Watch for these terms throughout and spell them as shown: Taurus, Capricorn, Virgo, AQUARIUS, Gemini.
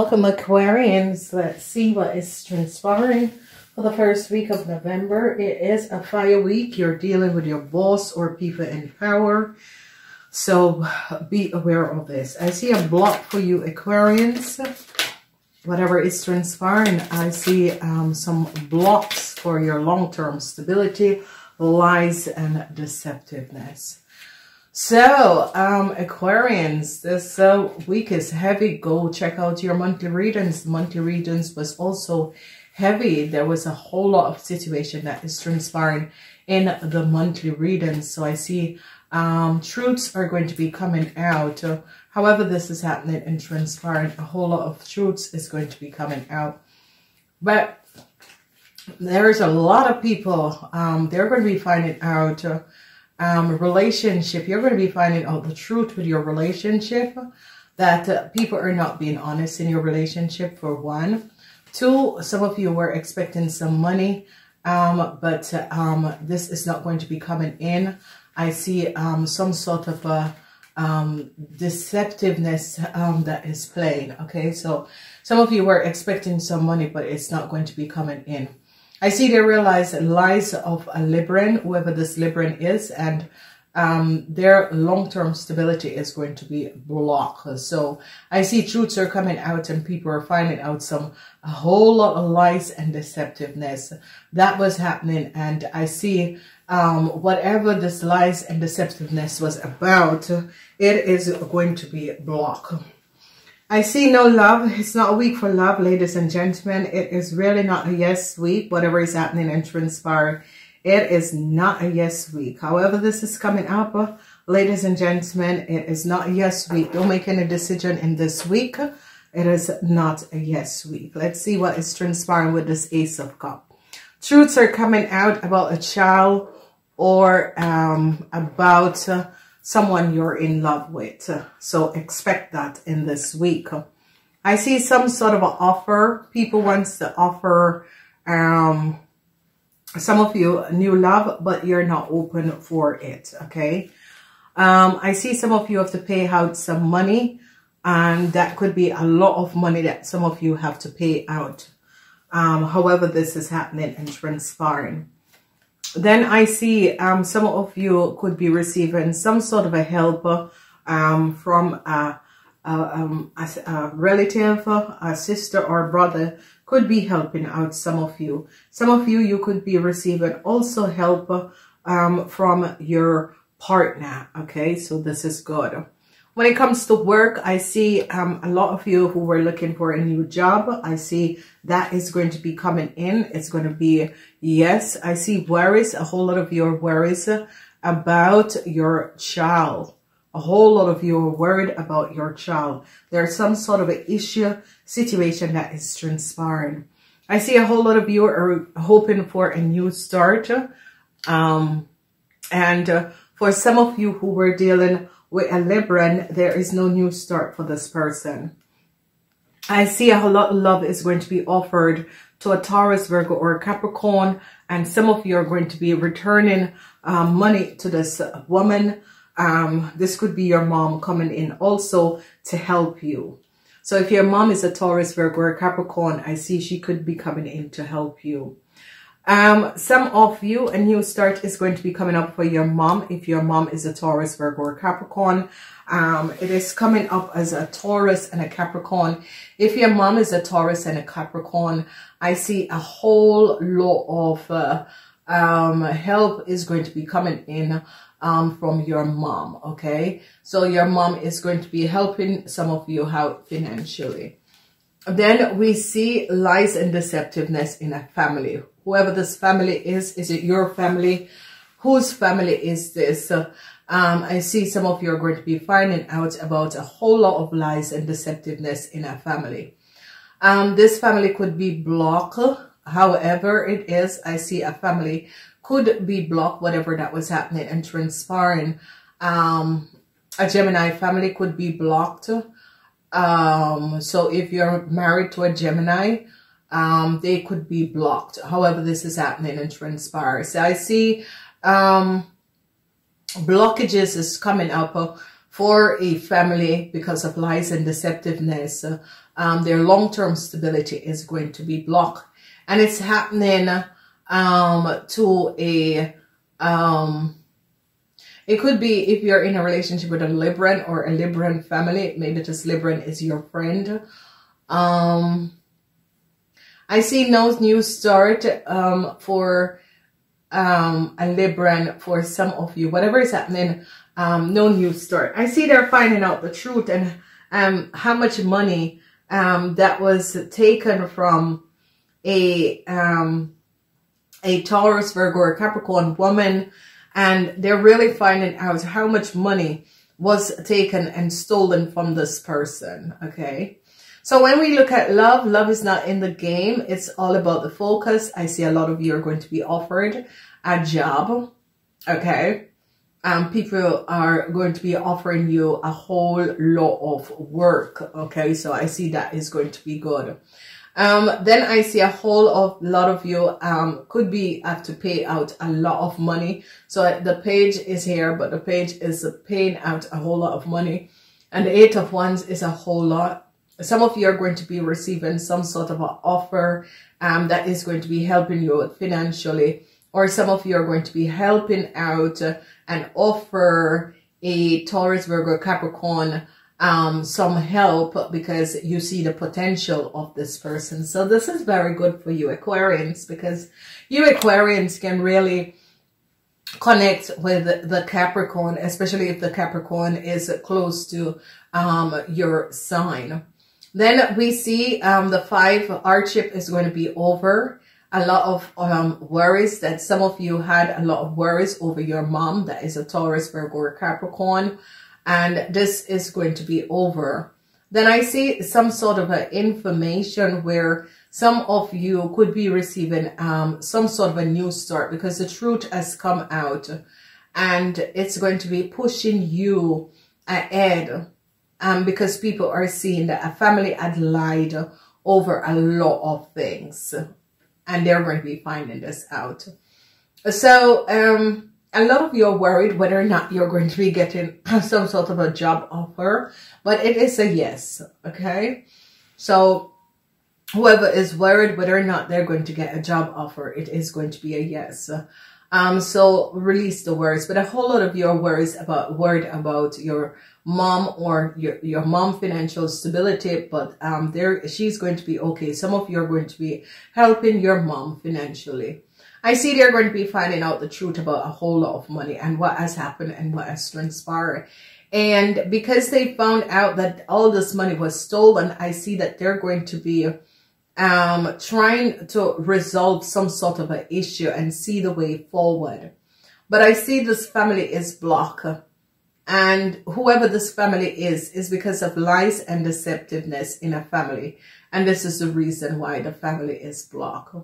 Welcome, Aquarians. Let's see what is transpiring for the first week of November. It is a fire week. You're dealing with your boss or people in power, so be aware of this. I see a block for you, Aquarians. Whatever is transpiring, I see some blocks for your long-term stability, lies, and deceptiveness. So, Aquarians, this week is heavy. Go check out your monthly readings. Monthly readings was also heavy. There was a whole lot of situation that is transpiring in the monthly readings. So I see truths are going to be coming out. However this is happening and transpiring, a whole lot of truths is going to be coming out. But there is a lot of people, they're going to be finding out... relationship, you're going to be finding out the truth with your relationship, that people are not being honest in your relationship, for one. Two, some of you were expecting some money, but this is not going to be coming in. I see some sort of deceptiveness that is playing, okay? So some of you were expecting some money, but it's not going to be coming in. I see they realize lies of a Libran, whoever this Libran is, and their long-term stability is going to be blocked. So I see truths are coming out and people are finding out a whole lot of lies and deceptiveness that was happening. And I see whatever this lies and deceptiveness was about, it is going to be blocked. I see no love. It's not a week for love, ladies and gentlemen. It is really not a yes week. Whatever is happening and transpiring, it is not a yes week. However this is coming up, ladies and gentlemen, it is not a yes week. Don't make any decision in this week. It is not a yes week. Let's see what is transpiring with this Ace of Cups. Truths are coming out about a child or about... someone you're in love with. So expect that in this week. I see some sort of an offer. People wants to offer some of you new love, but you're not open for it, okay? I see some of you have to pay out some money, and that could be a lot of money that some of you have to pay out. However this is happening and transpiring. Then I see some of you could be receiving some sort of a help from a relative, a sister or brother could be helping out some of you. Some of you, you could be receiving also help from your partner, okay? So this is good. When it comes to work, I see a lot of you who were looking for a new job. I see that is going to be coming in. It's going to be yes. I see worries, a whole lot of your worries about your child. A whole lot of you are worried about your child. There's some sort of an issue, situation that is transpiring. I see a whole lot of you are hoping for a new start. And for some of you who were dealing with a Libran, there is no new start for this person. I see a whole lot of love is going to be offered to a Taurus, Virgo, or a Capricorn. And some of you are going to be returning money to this woman. This could be your mom coming in also to help you. So if your mom is a Taurus, Virgo, or a Capricorn, I see she could be coming in to help you. Some of you, a new start is going to be coming up for your mom. If your mom is a Taurus, Virgo, or Capricorn, it is coming up as a Taurus and a Capricorn. If your mom is a Taurus and a Capricorn, I see a whole lot of help is going to be coming in from your mom, okay? So your mom is going to be helping some of you out financially. Then we see lies and deceptiveness in a family. Whoever this family is it your family? Whose family is this? I see some of you are going to be finding out about a whole lot of lies and deceptiveness in a family. This family could be blocked. However it is, I see a family could be blocked, whatever that was happening and transpiring. A Gemini family could be blocked. So if you're married to a Gemini, they could be blocked. However this is happening and transpiring. So I see blockages is coming up for a family because of lies and deceptiveness. their long-term stability is going to be blocked. And it's happening to a, it could be if you're in a relationship with a Libran or a Libran family, maybe this Libran is your friend. I see no new start for a Libran for some of you. Whatever is happening, no new start. I see they're finding out the truth and how much money that was taken from a Taurus, Virgo, or Capricorn woman, and they're really finding out how much money was taken and stolen from this person, okay? So when we look at love, love is not in the game. It's all about the focus. I see a lot of you are going to be offered a job, okay? People are going to be offering you a whole lot of work, okay? So I see that is going to be good. Then I see a whole lot of you could be have to pay out a lot of money. So the page is here, but the page is paying out a whole lot of money. And the Eight of Wands is a whole lot. Some of you are going to be receiving some sort of an offer that is going to be helping you financially. Or some of you are going to be helping out and offer a Taurus, Virgo, Capricorn some help because you see the potential of this person. So this is very good for you Aquarians, because you Aquarians can really connect with the Capricorn, especially if the Capricorn is close to your sign. Then we see the five, hardship is going to be over. A lot of worries that some of you had, a lot of worries over your mom that is a Taurus, Virgo, or Capricorn. And this is going to be over. Then I see some sort of a information where some of you could be receiving some sort of a new start, because the truth has come out and it's going to be pushing you ahead, because people are seeing that a family had lied over a lot of things and they're going to be finding this out. So, a lot of you are worried whether or not you're going to be getting some sort of a job offer, but it is a yes, okay? So whoever is worried whether or not they're going to get a job offer, it is going to be a yes. So release the worries, but a whole lot of you are worried about your mom or your mom financial stability, but she's going to be okay. Some of you are going to be helping your mom financially. I see they're going to be finding out the truth about a whole lot of money and what has happened and what has transpired. And because they found out that all this money was stolen, I see that they're going to be trying to resolve some sort of an issue and see the way forward. But I see this family is blocked. And whoever this family is because of lies and deceptiveness in a family. And this is the reason why the family is blocked.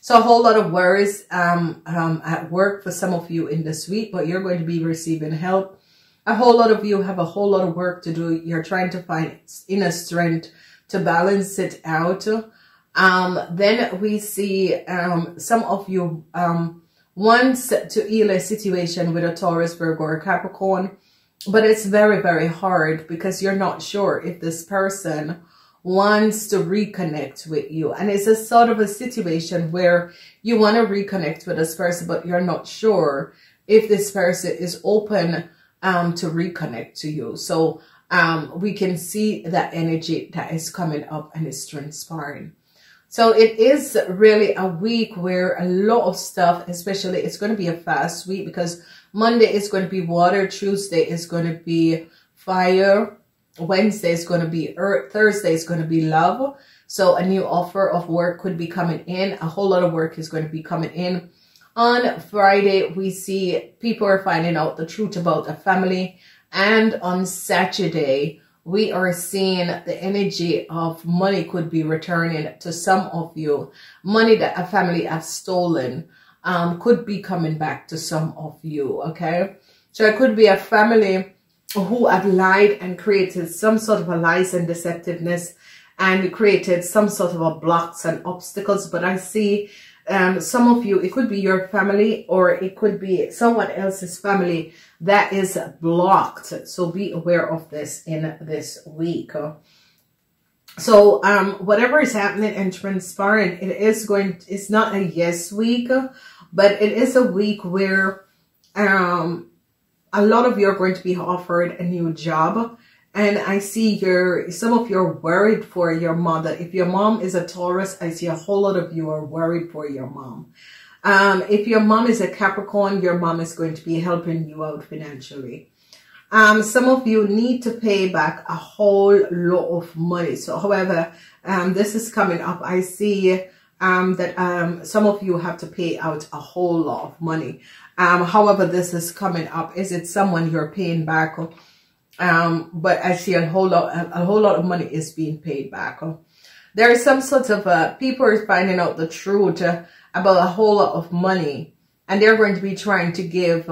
So a whole lot of worries at work for some of you in this week, but you're going to be receiving help. A whole lot of you have a whole lot of work to do. You're trying to find inner strength to balance it out. Then we see some of you wants to heal a situation with a Taurus, Virgo, or Capricorn, but it's very, very hard because you're not sure if this person wants to reconnect with you. And it's a sort of a situation where you want to reconnect with this person, but you're not sure if this person is open to reconnect to you. So we can see that energy that is coming up and is transpiring. So it is really a week where a lot of stuff, especially it's going to be a fast week, because Monday is going to be water, Tuesday is going to be fire, Wednesday is going to be earth, Thursday is going to be love. So a new offer of work could be coming in. A whole lot of work is going to be coming in. On Friday, we see people are finding out the truth about a family. And on Saturday, we are seeing the energy of money could be returning to some of you. Money that a family has stolen could be coming back to some of you, okay? So it could be a family who had lied and created some sort of a lies and deceptiveness and created some sort of a blocks and obstacles. But I see some of you, it could be your family or it could be someone else's family that is blocked. So be aware of this in this week. So whatever is happening and transpiring, it's not a yes week, but it is a week where a lot of you are going to be offered a new job. And I see some of you are worried for your mother. If your mom is a Taurus, I see a whole lot of you are worried for your mom. If your mom is a Capricorn, your mom is going to be helping you out financially. Some of you need to pay back a whole lot of money. So however, this is coming up. I see that some of you have to pay out a whole lot of money. However, this is coming up. Is it someone you're paying back? But I see a whole lot of money is being paid back. There is some sort of people are finding out the truth about a whole lot of money, and they're going to be trying to give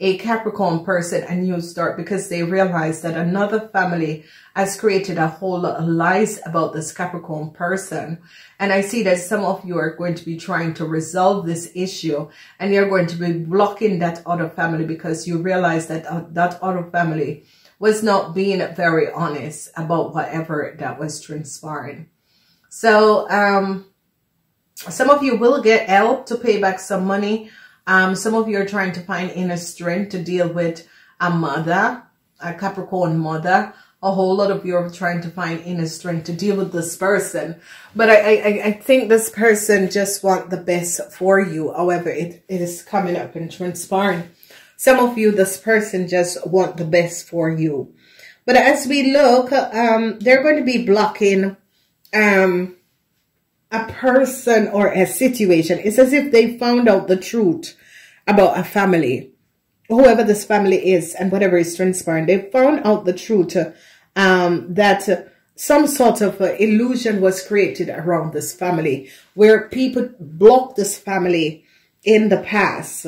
a Capricorn person a new start, because they realize that another family has created a whole lot of lies about this Capricorn person. And I see that some of you are going to be trying to resolve this issue, and you're going to be blocking that other family because you realize that that other family was not being very honest about whatever that was transpiring. So some of you will get help to pay back some money. Some of you are trying to find inner strength to deal with a mother, a Capricorn mother. A whole lot of you are trying to find inner strength to deal with this person. But I think this person just wants the best for you. However, it is coming up and transpiring. Some of you, this person just want the best for you. But as we look, they're going to be blocking a person or a situation. It's as if they found out the truth about a family, whoever this family is and whatever is transpiring. They found out the truth that some sort of illusion was created around this family, where people blocked this family in the past.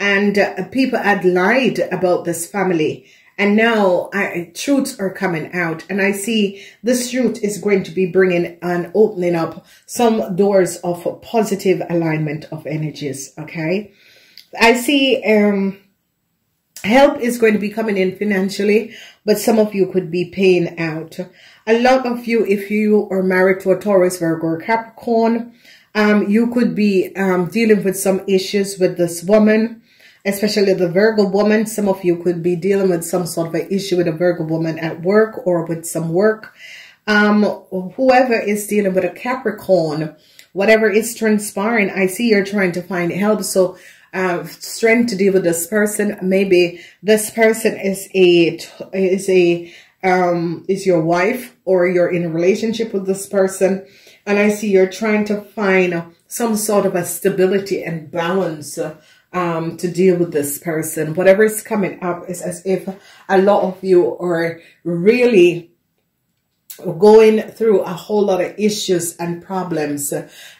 And people had lied about this family. And now truths are coming out. And I see this truth is going to be bringing and opening up some doors of a positive alignment of energies. Okay. I see help is going to be coming in financially, but some of you could be paying out. A lot of you, if you are married to a Taurus, Virgo, or Capricorn, you could be dealing with some issues with this woman, especially the Virgo woman. Some of you could be dealing with some sort of an issue with a Virgo woman at work or with some work. Whoever is dealing with a Capricorn, whatever is transpiring, I see you're trying to find help. So strength to deal with this person. Maybe this person is your wife, or you're in a relationship with this person. And I see you're trying to find some sort of a stability and balance to deal with this person. Whatever is coming up is as if a lot of you are really going through a whole lot of issues and problems.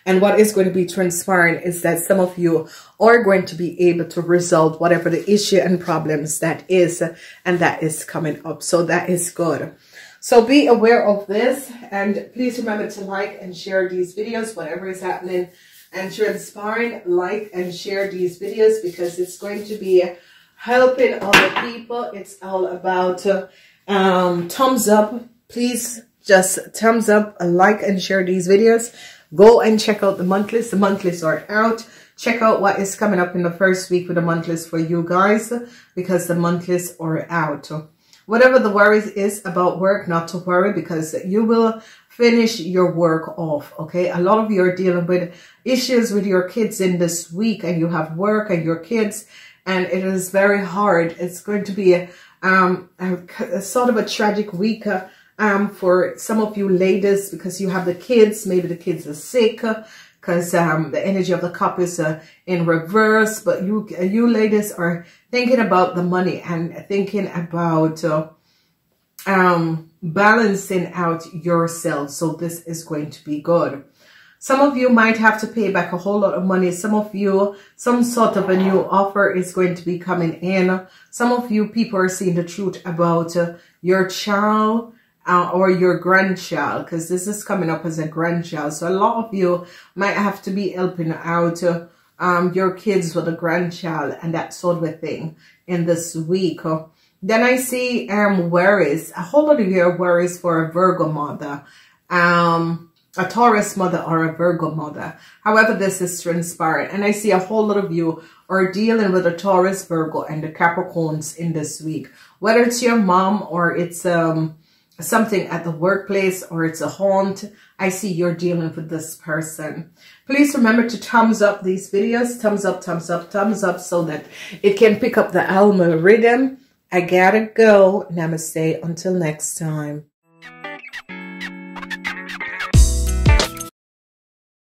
And what is going to be transpiring is that some of you are going to be able to resolve whatever the issue and problems that is, and that is coming up. So that is good. So be aware of this, and please remember to like and share these videos. Whatever is happening and transpiring, like and share these videos, because it's going to be helping other people. It's all about thumbs up. Please just thumbs up, like and share these videos. Go and check out the month list. The month lists are out. Check out what is coming up in the first week with the month list for you guys, because the month lists are out. Whatever the worry is about work, not to worry, because you will finish your work off, okay? A lot of you are dealing with issues with your kids in this week, and you have work and your kids, and it is very hard. It's going to be a sort of a tragic week for some of you ladies, because you have the kids. Maybe the kids are sick, because the energy of the cup is in reverse. But you ladies are thinking about the money and thinking about balancing out yourself. So this is going to be good. Some of you might have to pay back a whole lot of money. Some of you, some sort of a new offer is going to be coming in. Some of you people are seeing the truth about your child, or your grandchild, because this is coming up as a grandchild. So a lot of you might have to be helping out your kids with a grandchild and that sort of thing in this week. Then I see worries. A whole lot of your worries for a Virgo mother. a Taurus mother or a Virgo mother. However this is transpiring. And I see a whole lot of you are dealing with a Taurus, Virgo, and the Capricorns in this week. Whether it's your mom or it's something at the workplace or it's a haunt, I see you're dealing with this person. Please remember to thumbs up these videos. Thumbs up, thumbs up, thumbs up, so that it can pick up the algorithm. I gotta go. Namaste. Until next time.